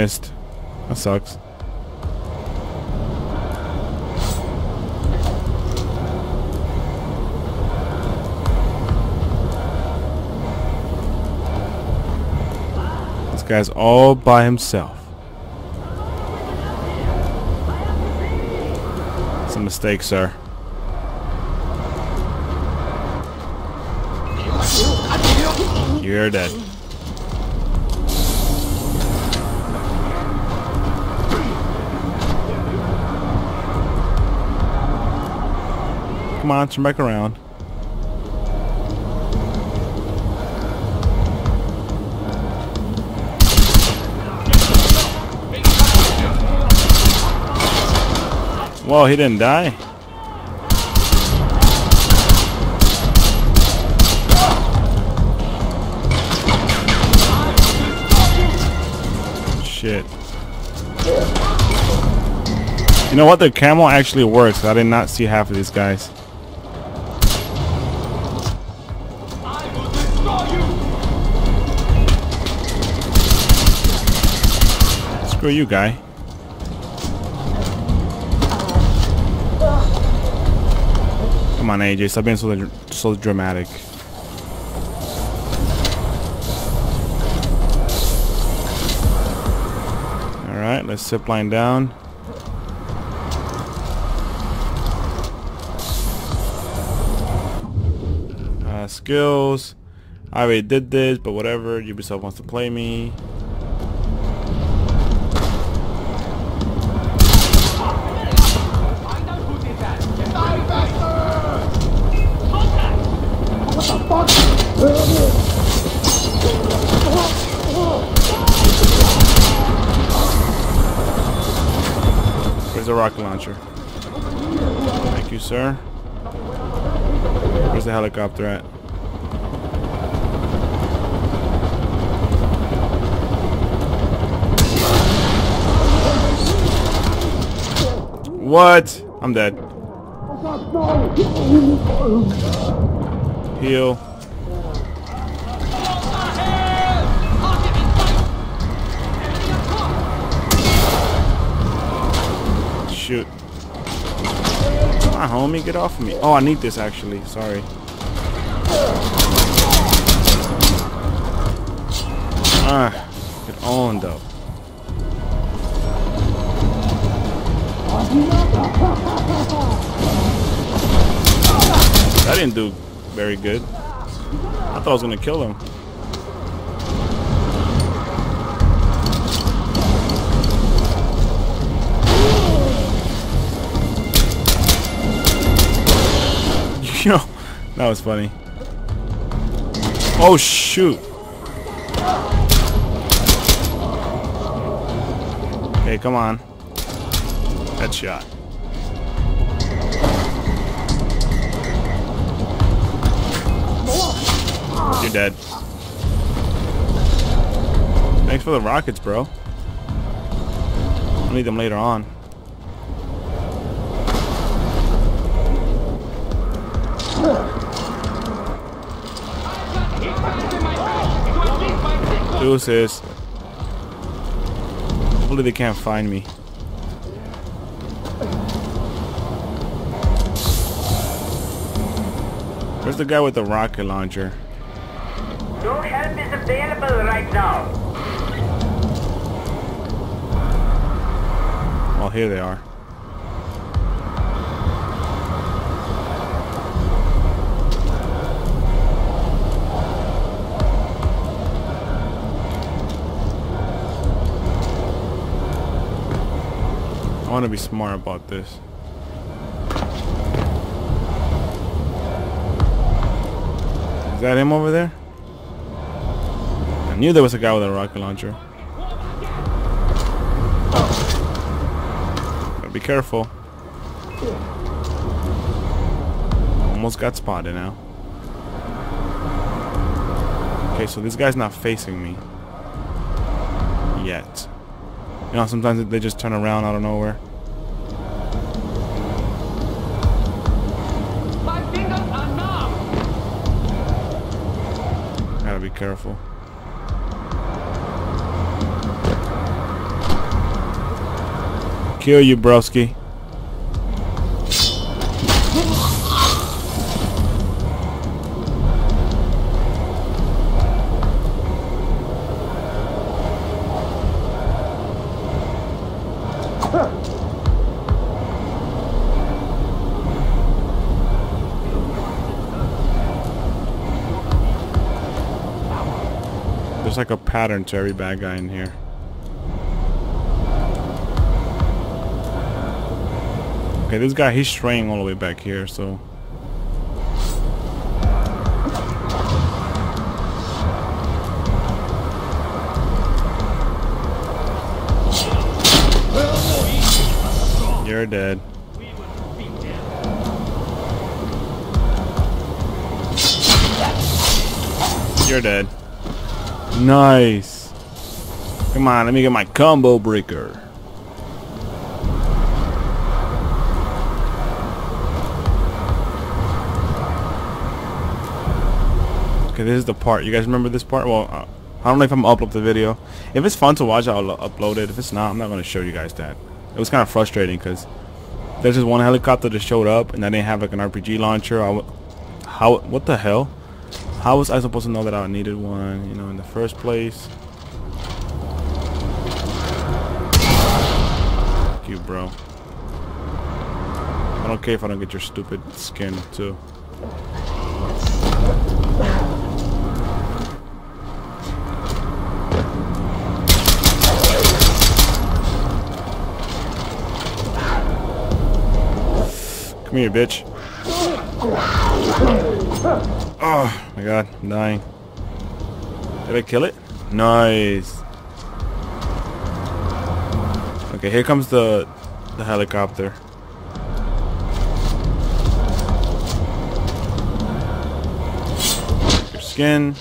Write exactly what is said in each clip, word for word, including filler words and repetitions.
missed. That sucks. This guy's all by himself. It's a mistake, sir. You're dead. Come on, turn back around. Whoa, he didn't die. Shit. You know what? The camel actually works. I did not see half of these guys. Screw you, guy. Come on, A J. Stop being so, so dramatic. Alright, let's zip line down. Uh, skills. I already did this, but whatever. Ubisoft wants to play me. Where's the rocket launcher? Thank you, sir. Where's the helicopter at? What? I'm dead. Heal. Shoot. Come on, homie, get off of me. Oh, I need this actually. Sorry. Ah, get owned up. That didn't do very good. I thought I was gonna kill him. No, that was funny. Oh shoot. Okay, come on. Headshot. You're dead. Thanks for the rockets, bro. I'll need them later on. Deuces. Hopefully they can't find me. Where's the guy with the rocket launcher? Your help is available right now. Well, here they are. I want to be smart about this. Is that him over there? I knew there was a guy with a rocket launcher. Gotta be careful. Almost got spotted now. Okay, so this guy's not facing me. Yet. You know, sometimes they just turn around out of nowhere. My fingers are numb. Gotta be careful. kill you, broski. There's like a pattern to every bad guy in here. Okay, this guy, he's straying all the way back here, so... You're dead. You're dead. Nice. Come on, let me get my combo breaker. Okay, this is the part. You guys remember this part? Well, uh, I don't know if I'm gonna upload the video. If it's fun to watch, I'll upload it. If it's not, I'm not going to show you guys that. It was kind of frustrating because there's just one helicopter that showed up and I didn't have like an R P G launcher. I w how? What the hell? How was I supposed to know that I needed one, you know, in the first place? Fuck you, bro. I don't care if I don't get your stupid skin too. Come here, bitch. Oh my god, I'm dying. Did I kill it? Nice. Okay, here comes the the helicopter. Your skin.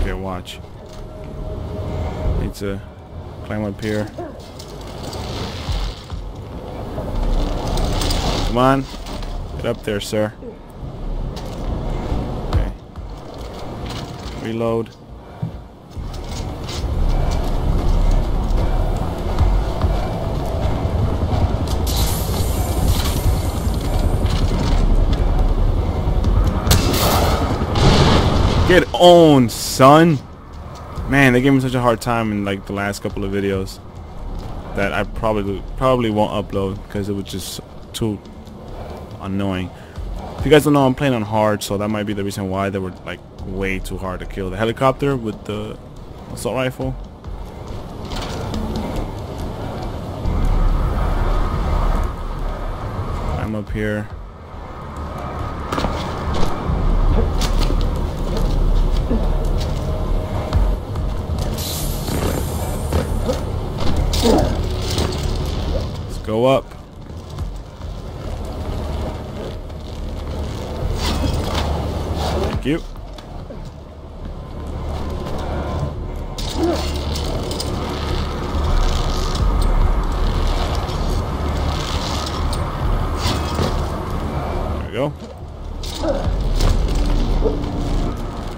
Okay, watch. Need to climb up here. Come on, get up there, sir. Okay. Reload. Get on, son. Man, they gave me such a hard time in like the last couple of videos that I probably probably won't upload because it was just too annoying. If you guys don't know, I'm playing on hard, so that might be the reason why they were like way too hard to kill. The helicopter with the assault rifle. I'm up here. Let's go up. You. There we go.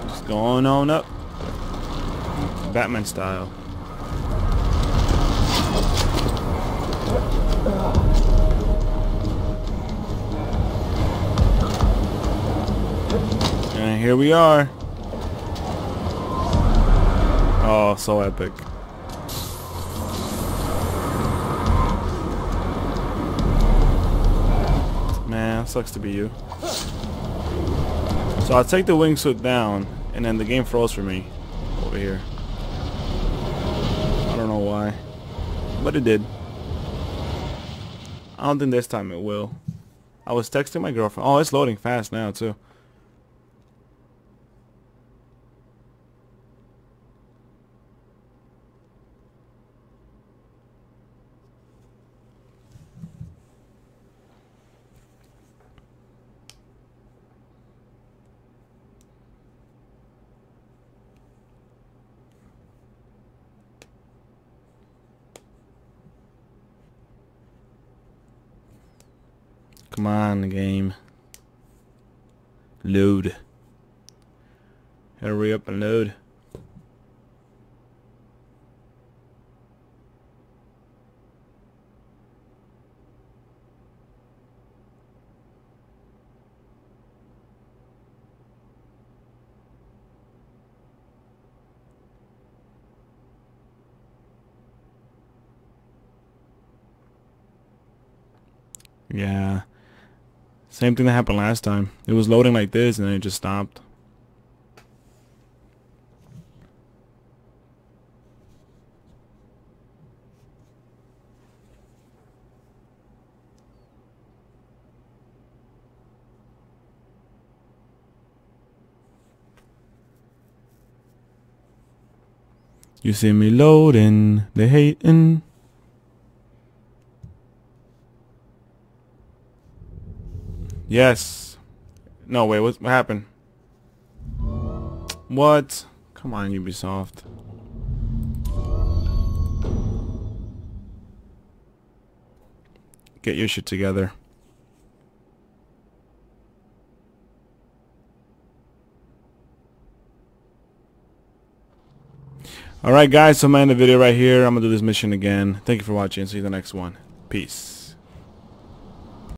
Just going on up. Batman style. And here we are. Oh, so epic. Man, sucks to be you. So I take the wingsuit down and then the game froze for me over here. I don't know why, but it did. I don't think this time it will. I was texting my girlfriend. Oh, it's loading fast now too. Come on, game. Load. Hurry up and load. Yeah. Same thing that happened last time. It was loading like this and then it just stopped. You see me loading, they hating. Yes. No, wait, what, what happened? What? Come on, Ubisoft. Get your shit together. Alright guys, so I'm gonna end the video right here. I'm gonna do this mission again. Thank you for watching. See you in the next one. Peace.